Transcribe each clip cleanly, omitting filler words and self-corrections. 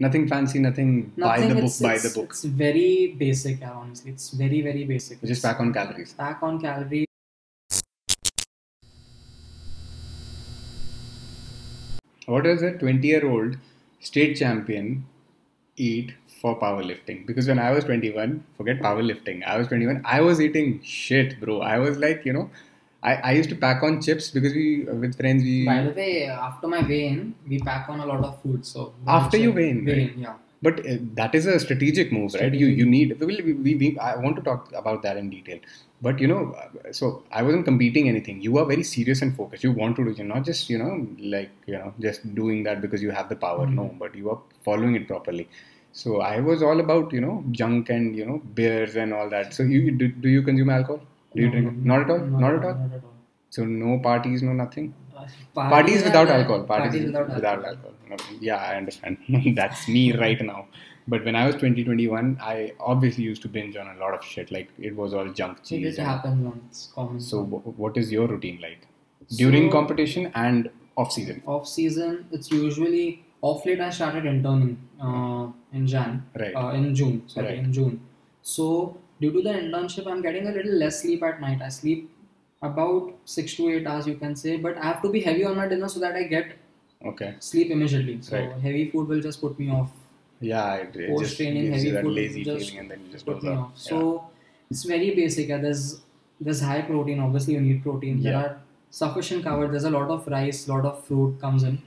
Nothing fancy, nothing by the book, by the book. It's very basic, honestly. It's very, very basic. Just pack on calories. Pack on calories. What does a 20-year-old state champion eat for powerlifting? Because when I was 21, forget powerlifting. I was 21. I was eating shit, bro. I was like, you know, I used to pack on chips because we, with friends, we... By the way, after my weigh-in, we pack on a lot of food, so... After you weigh-in, right? Yeah. But that is a strategic move, right? You need... I want to talk about that in detail. But, you know, so I wasn't competing anything. You are very serious and focused. You want to do... You're not just, you know, like, you know, just doing that because you have the power. Mm-hmm. No, but you are following it properly. So I was all about, you know, junk and, you know, beers and all that. So you do you consume alcohol? Do you drink? Not at all? Not at all. So no parties, no nothing? Parties without alcohol. Parties without alcohol. Yeah, I understand. That's me right now. But when I was 20, 21, I obviously used to binge on a lot of shit. Like, it was all junk cheese. It just happens once. Common. So what is your routine like? During competition and off-season? Off-season, it's usually... Off-late, I started interning in June. So... Due to the internship, I'm getting a little less sleep at night. I sleep about 6 to 8 hours, you can say. But I have to be heavy on my dinner so that I get sleep immediately. So heavy food will just put me off. Yeah, it post training, heavy food lazy feeling and then you just put me off. Yeah. So it's very basic. There's high protein. Obviously, you need protein. Yeah. There are sufficient carbs. There's a lot of rice, a lot of fruit comes in.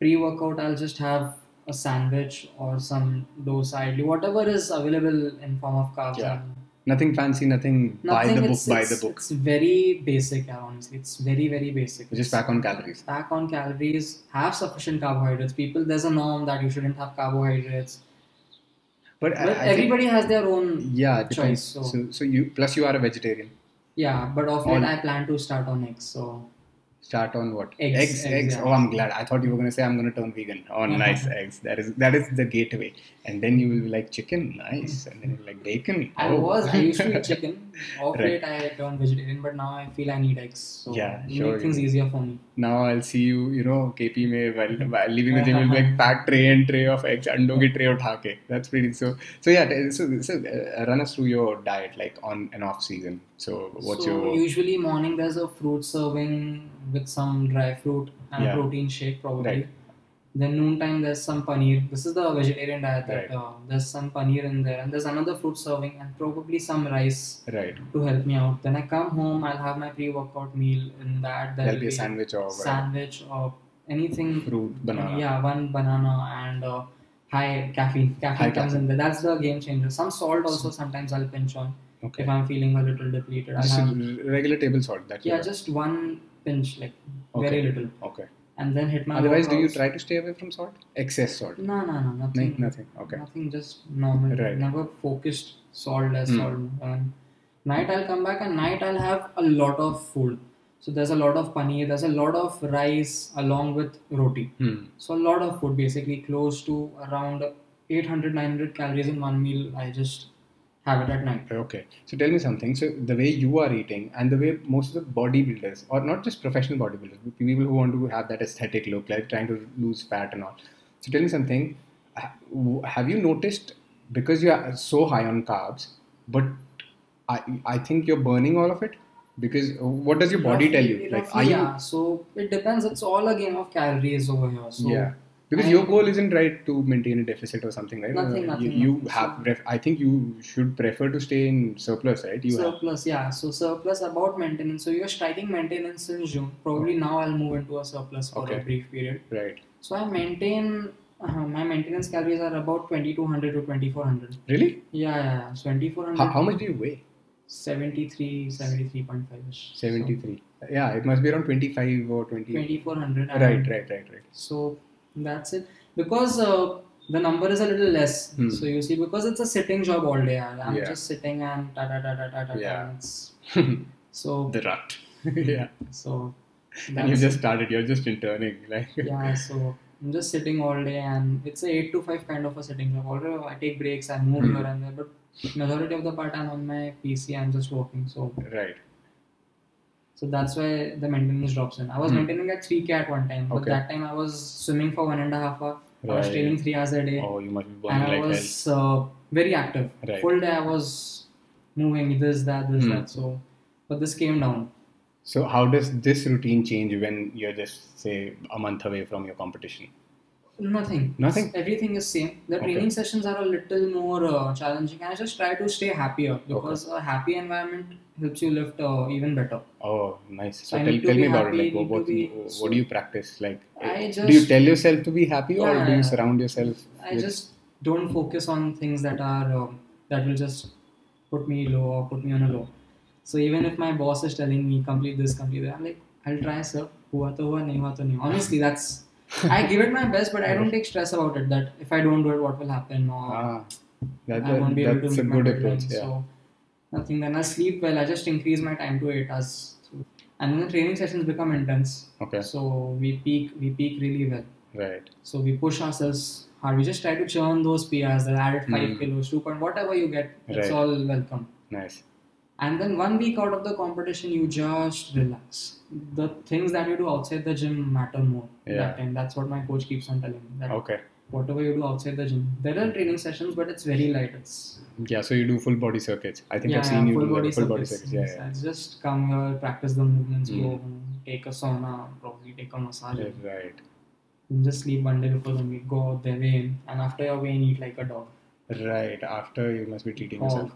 Pre-workout, I'll just have a sandwich or some dosa, idli, whatever is available in form of carbs. Yeah. Nothing fancy, nothing by the book. It's very basic, honestly. It's very, very basic. Just pack on calories. Pack on calories. Have sufficient carbohydrates. People, there's a norm that you shouldn't have carbohydrates. But everybody has their own choice. So you, plus you are a vegetarian. Yeah, but of late I plan to start on eggs. So start on what? Eggs. Eggs. Oh, I'm glad. I thought you were going to say I'm going to turn vegan. Oh, nice. Eggs. That is the gateway. And then you will be like chicken. Nice. And then you will be like bacon. I used to eat chicken. Off late I turned vegetarian, but now I feel I need eggs. So make things easier for me. Now I'll see you, you know, KP mein while leaving the gym, you'll be like pack tray of eggs. Ando ki tray utha ke. That's pretty. So yeah. So run us through your diet, like on and off season. So what's your... Usually morning there's a fruit serving with some dry fruit and a protein shake probably. Right. Then noontime there's some paneer. This is the vegetarian diet. That, there's some paneer in there and there's another fruit serving and probably some rice to help me out. Then I come home, I'll have my pre-workout meal in that. There'll be a sandwich or... Sandwich or anything. Fruit, banana. Yeah, one banana and high caffeine. Caffeine comes in there. That's the game changer. Some salt also sometimes I'll pinch on. Okay. If I'm feeling a little depleted. Just regular table salt. Just one pinch, like very little. Okay. And then hit my... Otherwise, do you try to stay away from salt? Excess salt? No, nothing. Nothing, okay. Nothing, just normal. Right. Never focused salt as salt. Night I'll come back and night I'll have a lot of food. So there's a lot of paneer, there's a lot of rice along with roti. So a lot of food, basically close to around 800-900 calories in one meal. I just... have it at night. Okay. So tell me something. So the way you are eating and the way most of the bodybuilders, or not just professional bodybuilders, but people who want to have that aesthetic look, like trying to lose fat and all. So tell me something. Have you noticed, because you are so high on carbs, but I think you're burning all of it? Because what does your body tell you? Like, so it depends. It's all a game of calories over here. So yeah. Because your goal isn't to maintain a deficit or something, right? Nothing. I think you should prefer to stay in surplus, right? So surplus about maintenance. So you're striking maintenance in June. Probably now I'll move into a surplus for a brief period. Right. So I maintain, my maintenance calories are about 2200 to 2400. Really? Yeah. 2400. How much do you weigh? 73.5-ish. 73. So, yeah, it must be around 25 or 20. 2400. Right. So... That's it, because the number is a little less. So you see, because it's a sitting job all day. I'm just sitting and so the rut. So and you just started. You're just interning, like So I'm just sitting all day, and it's a 8 to 5 kind of a sitting job. Although I take breaks, I move here and there, but majority of the part I'm on my PC. I'm just working. So So that's why the maintenance drops in. I was maintaining at 3K at one time, but that time I was swimming for 1.5 hours, Right. I was training 3 hours a day. Oh, you must be burning like hell. And I was very active. Right. Full day I was moving, this, that. So, but this came down. So how does this routine change when you're just, say, a month away from your competition? Nothing. Everything is same. The training sessions are a little more challenging, and I just try to stay happier because a happy environment helps you lift even better. Oh, nice. So tell me about it. Like, what do you practice? Like, do you tell yourself to be happy, or do you surround yourself? I just don't focus on things that are that will just put me low or put me on a low. So even if my boss is telling me complete this, complete that, I'm like, I'll try, sir. Hua to hua, nahi hua to nahi. Honestly, that's. I give it my best, but I don't take stress about it. That if I don't do it, what will happen? Or I won't be able to make my deadline. Yeah. So nothing. Then I sleep well. I just increase my time to 8 hours, and then the training sessions become intense. Okay. So we peak really well. Right. So we push ourselves hard. We just try to churn those PRs. That added 5 kilos, 2 points, whatever you get, it's all welcome. Nice. And then 1 week out of the competition, you just relax. The things that you do outside the gym matter more. Yeah. And that's what my coach keeps on telling me. That whatever you do outside the gym. There are training sessions, but it's very light. Yeah, so you do full body circuits. I think I've seen you do full body circuits. Yeah. It's just come here, practice the movements, go take a sauna, probably take a massage. Yeah, right. You just sleep 1 day before the meet, go out there, weigh in, and after your weigh in, eat like a dog. Right, after you must be treating yourself.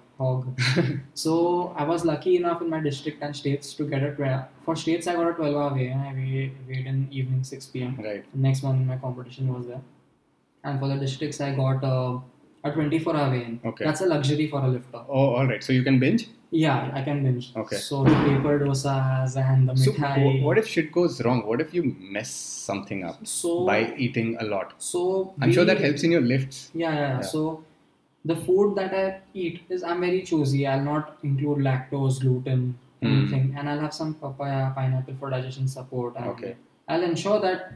So I was lucky enough in my district and states to get a 12. For states I got a 12-hour weigh-in. I weighed in evening 6 p.m. Right. The next morning my competition was there. And for the districts I got a 24-hour weigh-in. Okay. That's a luxury for a lifter. Oh, alright. So you can binge? Yeah, I can binge. Okay. So the paper dosas and the mithai. So what if shit goes wrong? What if you mess something up by eating a lot? So I'm sure that helps in your lifts. Yeah. So the food that I eat is, I'm very choosy. I'll not include lactose, gluten, anything. And I'll have some papaya, pineapple for digestion support. And I'll ensure that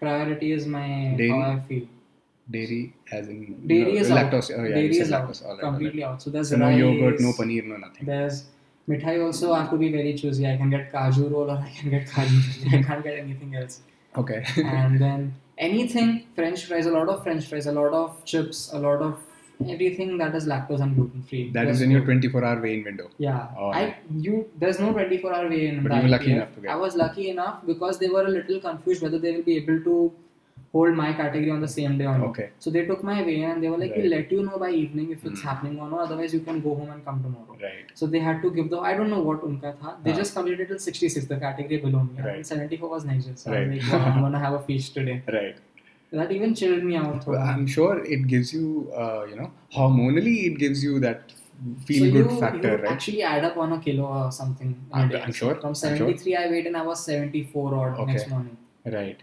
priority is my how I feel. Dairy as in dairy is lactose. Oh, yeah, dairy is lactose. Out. Completely out. So there's so no yogurt, no paneer, no nothing. There's mithai also. I have to be very choosy. I can get kaju roll or I can get kaju. I can't get anything else. Okay. And then anything, French fries, a lot of chips, a lot of everything that is lactose and gluten free. That is in your 24-hour weigh-in window. Yeah. Oh, there's no 24-hour weigh-in. But you were lucky enough to get. I was lucky enough because they were a little confused whether they will be able to hold my category on the same day or not. Okay. So they took my weigh-in and they were like, we'll let you know by evening if it's happening or not. Otherwise, you can go home and come tomorrow. Right. So they had to give I don't know what unka tha. They just completed till 66, the category below me. Right. And 74 was next year. So I was like, I'm going to have a feast today. Right. That even chilled me out. I'm sure it gives you, hormonally it gives you that feel-good factor, right? Actually add up on a kilo or something. I'm sure. From 73 I weighed and I was 74 odd next morning. Right.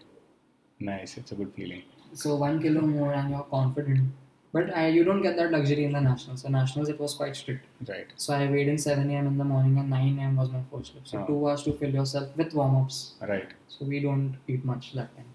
Nice. It's a good feeling. So 1 kilo more and you're confident. But you don't get that luxury in the nationals. So nationals it was quite strict. Right. So I weighed in 7 a.m. in the morning and 9 a.m. was my first lift. So 2 hours to fill yourself with warm-ups. Right. So we don't eat much that time.